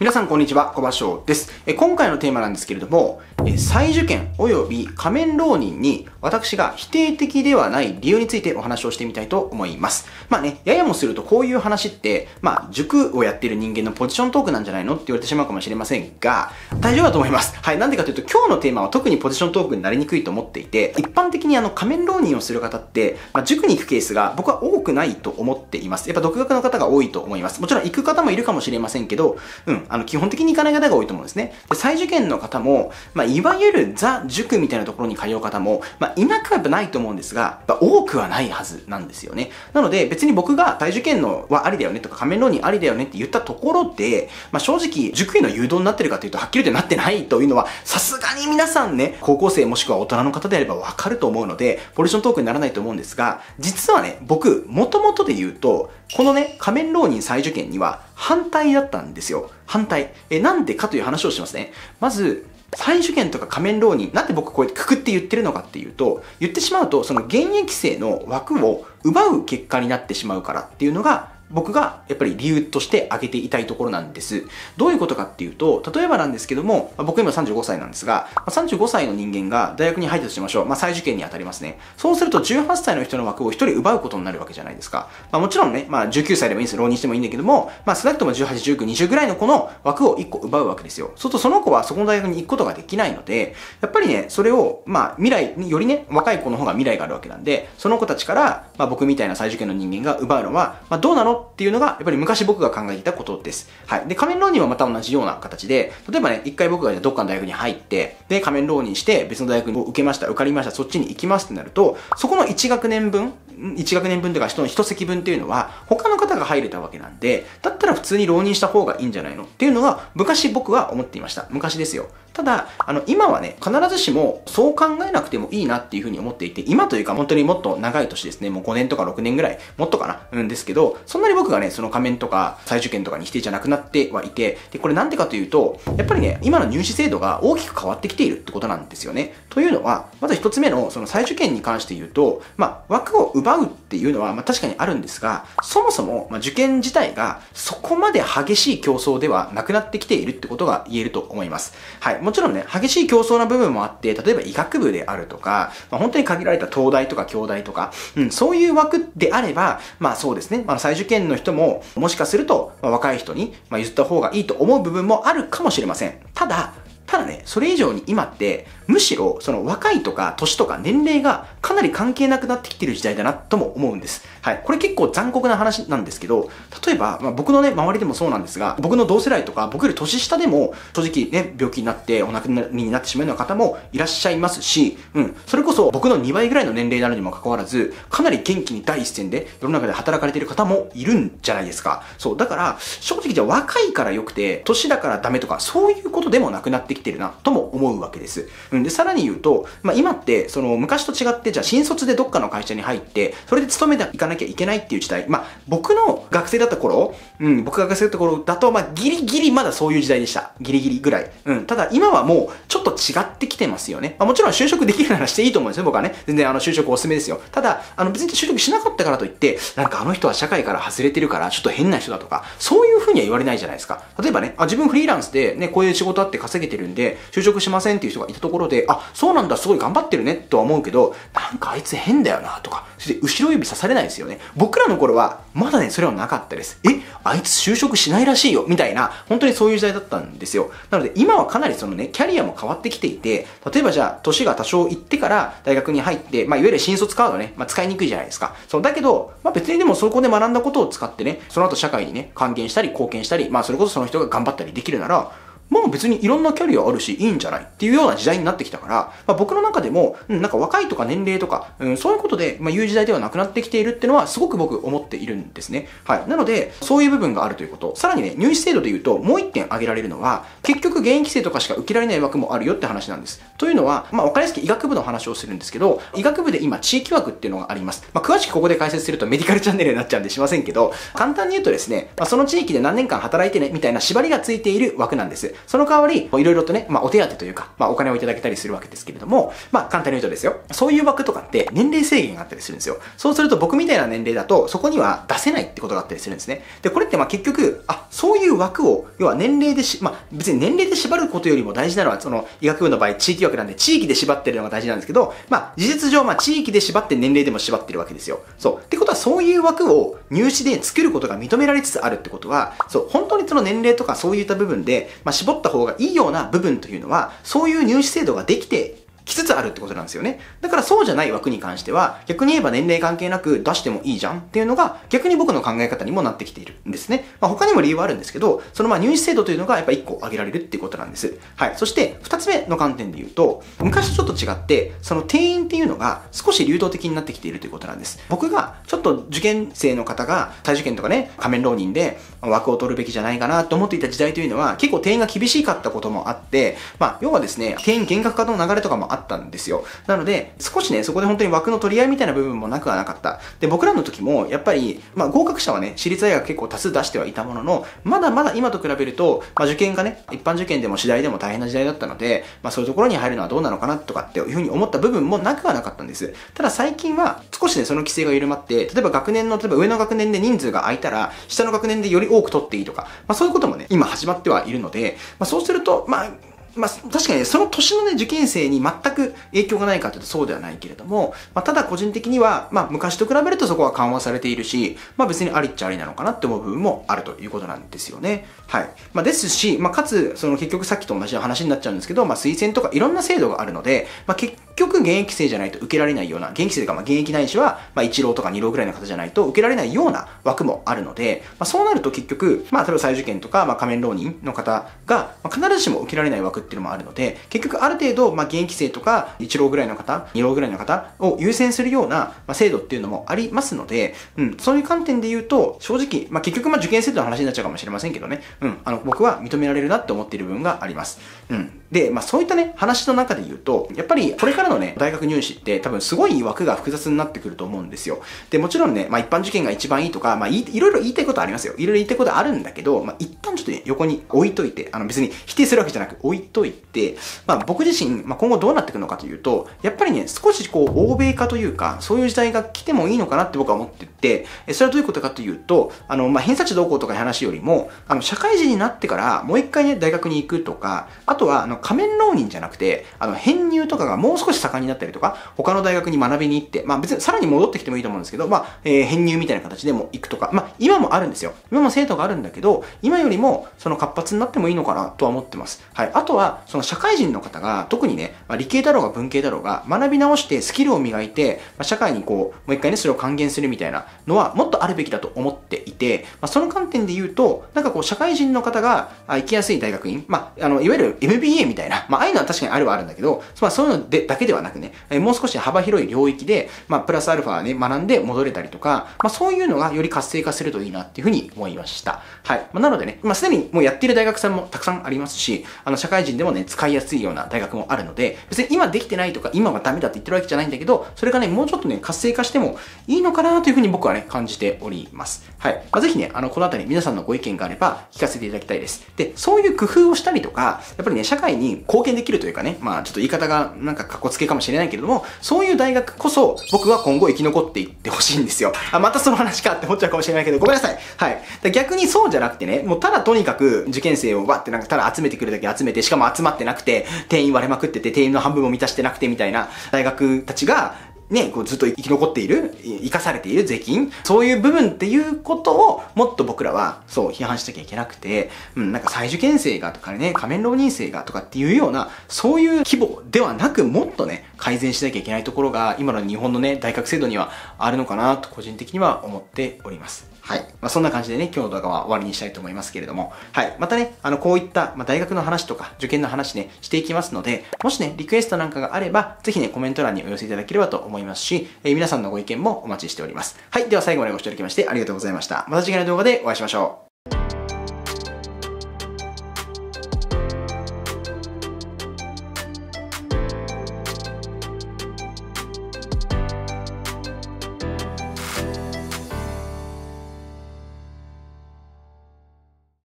皆さんこんにちは、小葉翔です。今回のテーマなんですけれども、再受験及び仮面浪人に私が否定的ではない理由についてお話をしてみたいと思います。まあね、ややもするとこういう話って、まあ塾をやっている人間のポジショントークなんじゃないのって言われてしまうかもしれませんが、大丈夫だと思います。はい、なんでかというと今日のテーマは特にポジショントークになりにくいと思っていて、一般的に仮面浪人をする方って、まあ、塾に行くケースが僕は多くないと思っています。やっぱ独学の方が多いと思います。もちろん行く方もいるかもしれませんけど、基本的に行かない方が多いと思うんですね。で、再受験の方も、いわゆるザ・塾みたいなところに通う方も、いなくはやっぱないと思うんですが、多くはないはずなんですよね。なので、別に僕が再受験のはありだよねとか、仮面浪人ありだよねって言ったところで、正直、塾への誘導になってるかというと、はっきりとなってないというのは、さすがに皆さんね、高校生もしくは大人の方であればわかると思うので、ポジショントークにならないと思うんですが、実はね、僕、もともとで言うと、このね、仮面浪人再受験には反対だったんですよ。反対。なんでかという話をしますね。まず、再受験とか仮面浪人、なんで僕こうやってくくって言ってるのかっていうと、言ってしまうと、その現役生の枠を奪う結果になってしまうからっていうのが、僕がやっぱり理由として挙げていたいところなんです。どういうことかっていうと、例えばなんですけども、僕今35歳なんですが、35歳の人間が大学に入ったとしましょう。再受験に当たりますね。そうすると18歳の人の枠を1人奪うことになるわけじゃないですか。もちろんね、19歳でもいいんです。浪人してもいいんだけども、少なくとも18、19、20ぐらいの子の枠を1個奪うわけですよ。そうするとその子はそこの大学に行くことができないので、やっぱりね、それを、未来によりね、若い子の方が未来があるわけなんで、その子たちから、僕みたいな再受験の人間が奪うのは、どうなのっていうのが、やっぱり昔僕が考えていたことです。はい。で、仮面浪人はまた同じような形で、例えばね、一回僕がどっかの大学に入って、で、仮面浪人して、別の大学に受けました、受かりました、そっちに行きますってなると、そこの1学年分というか人の一席分っていうのは、他の方が入れたわけなんで、だったら普通に浪人した方がいいんじゃないのっていうのが、昔僕は思っていました。昔ですよ。ただ、今はね、必ずしもそう考えなくてもいいなっていうふうに思っていて、今というか本当にもっと長い年ですね、もう5年とか6年ぐらい、もっとかな、ですけど、そんなに僕がね、その仮面とか再受験とかに否定じゃなくなってはいて、で、これなんでかというと、やっぱりね、今の入試制度が大きく変わってきているってことなんですよね。というのは、まず一つ目の、その再受験に関して言うと、枠を奪うっていうのは、確かにあるんですが、そもそも、受験自体がそこまで激しい競争ではなくなってきているってことが言えると思います。はい。もちろんね、激しい競争な部分もあって、例えば医学部であるとか、本当に限られた東大とか京大とか、そういう枠であれば、そうですね、受験の人ももしかすると若い人に譲った方がいいと思う部分もあるかもしれません。ただね、それ以上に今って、むしろ、その若いとか年とか年齢がかなり関係なくなってきてる時代だなとも思うんです。はい。これ結構残酷な話なんですけど、例えば、僕のね、周りでもそうなんですが、僕の同世代とか、僕より年下でも、正直ね、病気になってお亡くなりになってしまうような方もいらっしゃいますし、それこそ僕の2倍ぐらいの年齢なのにもかかわらず、かなり元気に第一線で世の中で働かれている方もいるんじゃないですか。そう。だから、正直じゃ若いから良くて、年だからダメとか、そういうことでもなくなってきてるなとも思うわけです。で、さらに言うと、今って、その昔と違って、じゃあ新卒でどっかの会社に入って、それで勤めていかなきゃいけないっていう時代。僕の学生だった頃、僕が学生だった頃だと、ギリギリまだそういう時代でした。ギリギリぐらい。ただ今はもう、ちょっと違ってきてますよね。もちろん就職できるならしていいと思うんですよ、僕はね。全然就職おすすめですよ。ただ、別に就職しなかったからといって、なんかあの人は社会から外れてるから、ちょっと変な人だとか、そういうふうには言われないじゃないですか。例えばね、自分フリーランスでね、こういう仕事あって稼げてるんで、就職しませんっていう人がいたところで、あ、そうなんだ、すごい頑張ってるね、とは思うけど、なんかあいつ変だよな、とか、そして後ろ指刺されないですよね。僕らの頃は、まだね、それはなかったです。え、あいつ就職しないらしいよ、みたいな、本当にそういう時代だったんですよ。なので、今はかなりそのね、キャリアも変わってきていて、例えばじゃあ、年が多少いってから大学に入って、いわゆる新卒カードね、使いにくいじゃないですか。そう、だけど、別にでもそこで学んだことを使ってね、その後社会にね、還元したり、貢献したり、それこそその人が頑張ったりできるなら、もう別にいろんなキャリアあるしいいんじゃないっていうような時代になってきたから、僕の中でも、なんか若いとか年齢とか、そういうことで、言う時代ではなくなってきているっていうのはすごく僕思っているんですね。はい。なので、そういう部分があるということ。さらにね、入試制度で言うともう一点挙げられるのは、結局現役生とかしか受けられない枠もあるよって話なんです。というのは、わかりやすく医学部の話をするんですけど、医学部で今地域枠っていうのがあります。詳しくここで解説するとメディカルチャンネルになっちゃうんでしませんけど、簡単に言うとですね、その地域で何年間働いてねみたいな縛りがついている枠なんです。。その代わり、いろいろとね、お手当というか、お金をいただけたりするわけですけれども、簡単に言うとですよ、そういう枠とかって年齢制限があったりするんですよ。そうすると僕みたいな年齢だと、そこには出せないってことがあったりするんですね。で、これって結局、そういう枠を、要は年齢で別に年齢で縛ることよりも大事なのは、その医学部の場合、地域枠なんで、地域で縛ってるのが大事なんですけど、事実上、地域で縛って年齢でも縛ってるわけですよ。そう。ってことは、そういう枠を入試で作ることが認められつつあるってことは、そう、本当にその年齢とかそういった部分で、絞った方がいいような部分というのは、そういう入試制度ができて、きつつあるってことなんですよね。だからそうじゃない枠に関しては、逆に言えば年齢関係なく出してもいいじゃんっていうのが、逆に僕の考え方にもなってきているんですね。他にも理由はあるんですけど、その入試制度というのがやっぱ1個挙げられるっていうことなんです。はい。そして、2つ目の観点で言うと、昔とちょっと違って、その定員っていうのが少し流動的になってきているということなんです。僕が、ちょっと受験生の方が、再受験とかね、仮面浪人で枠を取るべきじゃないかなと思っていた時代というのは、結構定員が厳しかったこともあって、要はですね、定員厳格化の流れとかもあったんですよ。なので、少しね、そこで本当に枠の取り合いみたいな部分もなくはなかった。で、僕らの時も、やっぱり、合格者はね、私立大学結構多数出してはいたものの、まだまだ今と比べると、受験がね、一般受験でも次第でも大変な時代だったので、そういうところに入るのはどうなのかなとかっていうふうに思った部分もなくはなかったんです。ただ最近は、少しね、その規制が緩まって、例えば上の学年で人数が空いたら、下の学年でより多く取っていいとか、そういうこともね、今始まってはいるので、そうすると、確かにその年のね、受験生に全く影響がないかというとそうではないけれども、ただ個人的には、昔と比べるとそこは緩和されているし、別にありっちゃありなのかなって思う部分もあるということなんですよね。はい。ですし、かつ、その結局さっきと同じ話になっちゃうんですけど、推薦とかいろんな制度があるので、結局現役生じゃないと受けられないような、現役生とか現役ないしは、1浪とか2浪ぐらいの方じゃないと受けられないような枠もあるので、そうなると結局、例えば再受験とか、仮面浪人の方が、必ずしも受けられない枠っていうのもあるので、結局ある程度、現役生とか1浪ぐらいの方、2浪ぐらいの方を優先するような、制度っていうのもありますので、そういう観点で言うと、正直、結局受験制度の話になっちゃうかもしれませんけどね、僕は認められるなって思っている部分があります。で、そういったね、話の中で言うと、やっぱりこれからのね、大学入試って多分すごい枠が複雑になってくると思うんですよ。で、もちろんね、一般受験が一番いいとか、いろいろ言いたいことありますよ。いろいろ言いたいことあるんだけど、一旦ちょっと、ね、横に置いといて、別に否定するわけじゃなく置いといて、僕自身、今後どうなっていくのかというと、やっぱりね、少し欧米化というか、そういう時代が来てもいいのかなって僕は思ってて、それはどういうことかというと、偏差値どうこうとかいう話よりも、社会人になってからもう一回ね、大学に行くとか、あとは、仮面浪人じゃなくて、編入とかがもう少し盛んになったりとか、他の大学に学びに行って、別にさらに戻ってきてもいいと思うんですけど、編入みたいな形でも行くとか、今もあるんですよ。今も制度があるんだけど、今よりも、活発になってもいいのかなとは思ってます。はい。あとは、社会人の方が、特にね、理系だろうが文系だろうが、学び直してスキルを磨いて、社会にもう一回ね、それを還元するみたいなのは、もっとあるべきだと思っていて、その観点で言うと、社会人の方が行きやすい大学院、いわゆる MBA みたいな、ああいうのは確かにあるはあるんだけど、そういうのでだけではなくね、もう少し幅広い領域で、プラスアルファね、学んで戻れたりとか、そういうのがより活性化するといいなっていうふうに思いました。はい。なのでね、すでにもうやっている大学さんもたくさんありますし、社会人でもね、使いやすいような大学もあるので、別に今できてないとか、今はダメだって言ってるわけじゃないんだけど、それがね、もうちょっとね、活性化してもいいのかなというふうに僕はね、感じております。はい。ぜひね、このあたり皆さんのご意見があれば聞かせていただきたいです。で、そういう工夫をしたりとか、やっぱりね、社会に貢献できるというかね、ちょっと言い方がなんかかっこつけかもしれないけれども、そういう大学こそ僕は今後生き残っていってほしいんですよ。またその話かって思っちゃうかもしれないけど、ごめんなさい。はい。逆にそうじゃなくてね、もうただとにかく受験生をわってなんかただ集めてくるだけ集めて、しかも集まってなくて、定員割れまくってて、定員の半分も満たしてなくてみたいな大学たちが、ね、ずっと生き残っている、生かされている税金、そういう部分っていうことをもっと僕らはそう批判しなきゃいけなくて、再受験生がとかね、仮面浪人生がとかっていうような、そういう規模ではなくもっとね、改善しなきゃいけないところが今の日本のね、大学制度にはあるのかなと個人的には思っております。はい。そんな感じでね、今日の動画は終わりにしたいと思いますけれども、はい。またね、こういった、大学の話とか、受験の話ね、していきますので、もしね、リクエストなんかがあれば、ぜひね、コメント欄にお寄せいただければと思いますし、皆さんのご意見もお待ちしております。はい。では最後までご視聴いただきまして、ありがとうございました。また次回の動画でお会いしましょう。